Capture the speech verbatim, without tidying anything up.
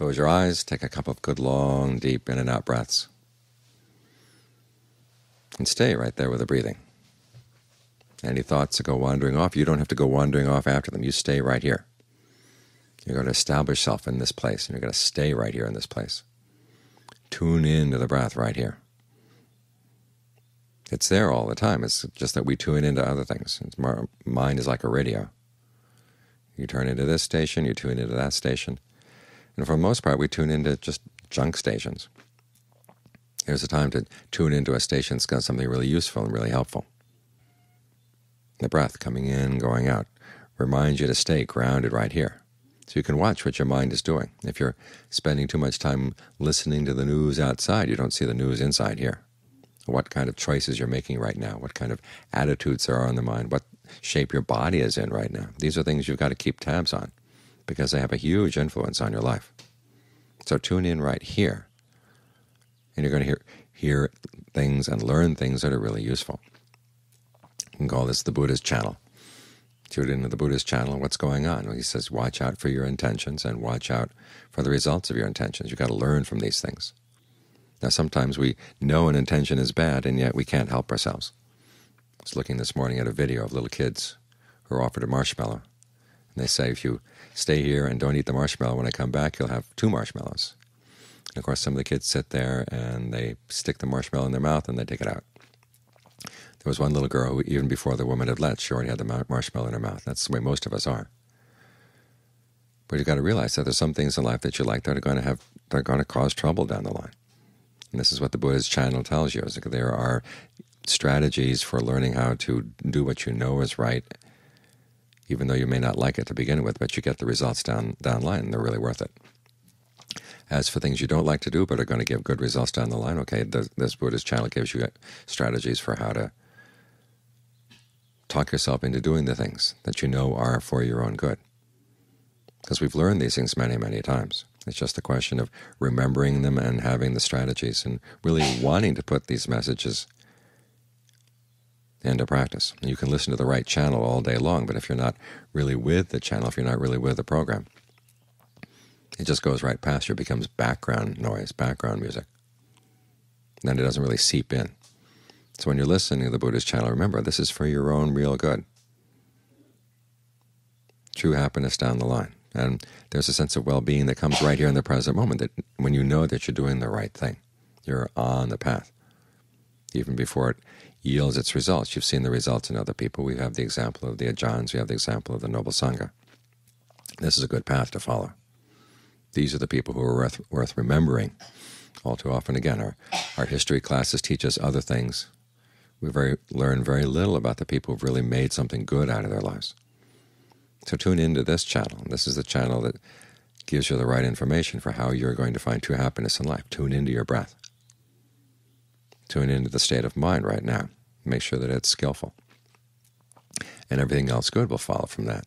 Close your eyes, take a couple of good long, deep in and out breaths. And stay right there with the breathing. Any thoughts that go wandering off, you don't have to go wandering off after them. You stay right here. You're going to establish yourself in this place, and you're going to stay right here in this place. Tune in to the breath right here. It's there all the time. It's just that we tune into other things. It's more, mind is like a radio. You turn into this station, you tune into that station. And for the most part, we tune into just junk stations. Here's a time to tune into a station that's got something really useful and really helpful. The breath coming in, going out, reminds you to stay grounded right here. So you can watch what your mind is doing. If you're spending too much time listening to the news outside, you don't see the news inside here. What kind of choices you're making right now, what kind of attitudes there are in the mind, what shape your body is in right now. These are things you've got to keep tabs on, because they have a huge influence on your life. So tune in right here, and you're going to hear, hear things and learn things that are really useful. You can call this the Buddha's channel. Tune into the Buddha's channel and what's going on. Well, he says watch out for your intentions and watch out for the results of your intentions. You've got to learn from these things. Now, sometimes we know an intention is bad, and yet we can't help ourselves. I was looking this morning at a video of little kids who are offered a marshmallow. And they say, if you stay here and don't eat the marshmallow, when I come back, you'll have two marshmallows. And of course, some of the kids sit there, and they stick the marshmallow in their mouth, and they take it out. There was one little girl who, even before the woman had left, she already had the marshmallow in her mouth. That's the way most of us are. But you've got to realize that there's some things in life that you like that are going to have, that are going to cause trouble down the line. And this is what the Buddha's channel tells you, is that there are strategies for learning how to do what you know is right, even though you may not like it to begin with, but you get the results down down line, and they're really worth it. As for things you don't like to do but are going to give good results down the line, okay, this, this Buddha's channel gives you strategies for how to talk yourself into doing the things that you know are for your own good. Because we've learned these things many, many times. It's just a question of remembering them and having the strategies and really wanting to put these messages into practice. You can listen to the right channel all day long, but if you're not really with the channel, if you're not really with the program, it just goes right past you. It becomes background noise, background music. And then it doesn't really seep in. So when you're listening to the Buddha's channel, remember, this is for your own real good. True happiness down the line. And there's a sense of well-being that comes right here in the present moment, that when you know that you're doing the right thing, you're on the path. Even before it yields its results, you've seen the results in other people. We have the example of the Ajahns. We have the example of the Noble Sangha. This is a good path to follow. These are the people who are worth, worth remembering. All too often, again, our, our history classes teach us other things. We very, learn very little about the people who've really made something good out of their lives. So tune into this channel. This is the channel that gives you the right information for how you're going to find true happiness in life. Tune into your breath. Tune into the state of mind right now. Make sure that it's skillful. And everything else good will follow from that.